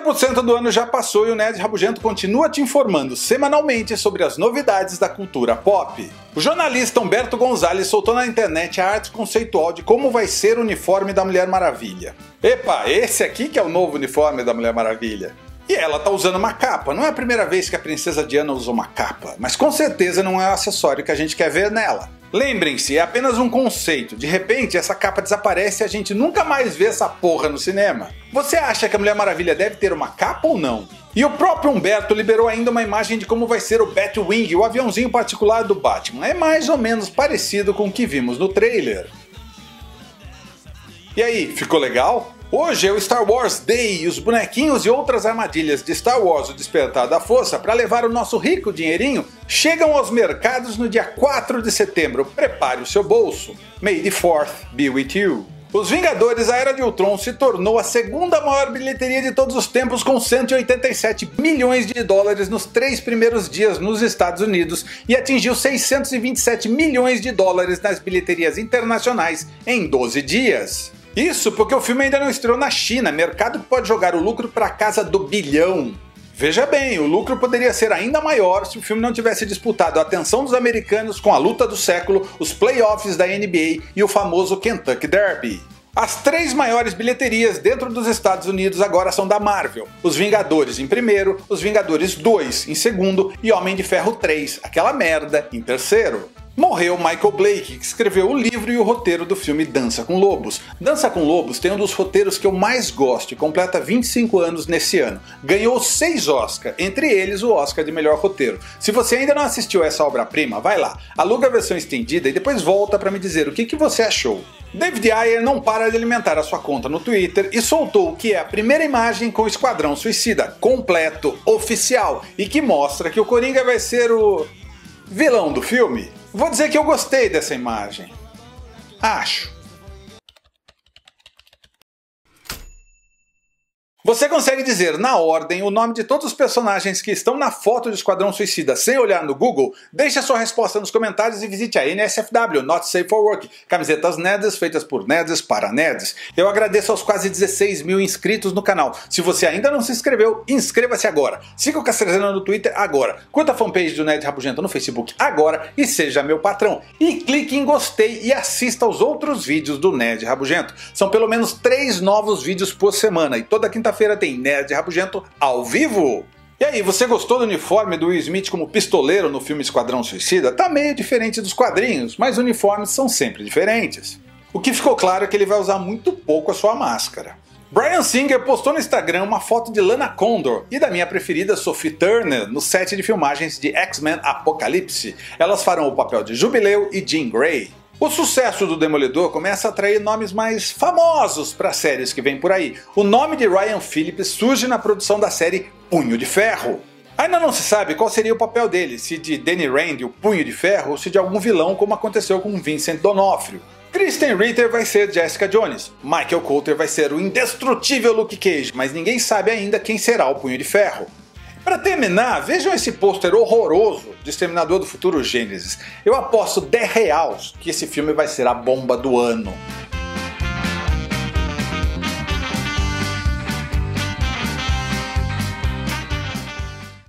30% do ano já passou e o Nerd Rabugento continua te informando semanalmente sobre as novidades da cultura pop. O jornalista Umberto Gonzalez soltou na internet a arte conceitual de como vai ser o uniforme da Mulher Maravilha. Epa, esse aqui que é o novo uniforme da Mulher Maravilha. E ela tá usando uma capa, não é a primeira vez que a Princesa Diana usa uma capa, mas com certeza não é o acessório que a gente quer ver nela. Lembrem-se, é apenas um conceito, de repente essa capa desaparece e a gente nunca mais vê essa porra no cinema. Você acha que a Mulher Maravilha deve ter uma capa ou não? E o próprio Humberto liberou ainda uma imagem de como vai ser o Batwing, o aviãozinho particular do Batman, é mais ou menos parecido com o que vimos no trailer. E aí, ficou legal? Hoje é o Star Wars Day e os bonequinhos e outras armadilhas de Star Wars O Despertar da Força para levar o nosso rico dinheirinho chegam aos mercados no dia 4 de setembro. Prepare o seu bolso. May the 4th be with you. Os Vingadores, a Era de Ultron se tornou a segunda maior bilheteria de todos os tempos com 187 milhões de dólares nos 3 primeiros dias nos Estados Unidos e atingiu 627 milhões de dólares nas bilheterias internacionais em 12 dias. Isso porque o filme ainda não estreou na China, mercado que pode jogar o lucro para casa do bilhão. Veja bem, o lucro poderia ser ainda maior se o filme não tivesse disputado a atenção dos americanos com a luta do século, os playoffs da NBA e o famoso Kentucky Derby. As 3 maiores bilheterias dentro dos Estados Unidos agora são da Marvel, os Vingadores em primeiro, os Vingadores 2 em segundo e Homem de Ferro 3, aquela merda, em terceiro. Morreu Michael Blake, que escreveu o livro e o roteiro do filme Dança com Lobos. Dança com Lobos tem um dos roteiros que eu mais gosto e completa 25 anos nesse ano. Ganhou 6 Oscars, entre eles o Oscar de melhor roteiro. Se você ainda não assistiu essa obra-prima, vai lá, aluga a versão estendida e depois volta para me dizer o que você achou. David Ayer não para de alimentar a sua conta no Twitter e soltou o que é a primeira imagem com o Esquadrão Suicida, completo, oficial, e que mostra que o Coringa vai ser o vilão do filme. Vou dizer que eu gostei dessa imagem. Acho. Você consegue dizer na ordem o nome de todos os personagens que estão na foto do Esquadrão Suicida sem olhar no Google? Deixe a sua resposta nos comentários e visite a NSFW, Not Safe for Work, camisetas nerds feitas por nerds para nerds. Eu agradeço aos quase 16 mil inscritos no canal. Se você ainda não se inscreveu, inscreva-se agora. Siga o Castrezana no Twitter agora. Curta a fanpage do Nerd Rabugento no Facebook agora e seja meu patrão. E clique em gostei e assista aos outros vídeos do Nerd Rabugento. São pelo menos 3 novos vídeos por semana e toda quinta-feira tem Nerd Rabugento ao vivo. E aí, você gostou do uniforme do Will Smith como pistoleiro no filme Esquadrão Suicida? Tá meio diferente dos quadrinhos, mas uniformes são sempre diferentes. O que ficou claro é que ele vai usar muito pouco a sua máscara. Brian Singer postou no Instagram uma foto de Lana Condor e da minha preferida Sophie Turner no set de filmagens de X-Men Apocalipse. Elas farão o papel de Jubileu e Jean Grey. O sucesso do Demolidor começa a atrair nomes mais famosos para séries que vêm por aí. O nome de Ryan Phillips surge na produção da série Punho de Ferro. Ainda não se sabe qual seria o papel dele, se de Danny Rand, o Punho de Ferro, ou se de algum vilão como aconteceu com Vincent D'Onofrio. Kristen Ritter vai ser Jessica Jones, Michael Coulter vai ser o indestrutível Luke Cage, mas ninguém sabe ainda quem será o Punho de Ferro. Para terminar, vejam esse pôster horroroso do Exterminador do Futuro Gênesis. Eu aposto R$10 que esse filme vai ser a bomba do ano.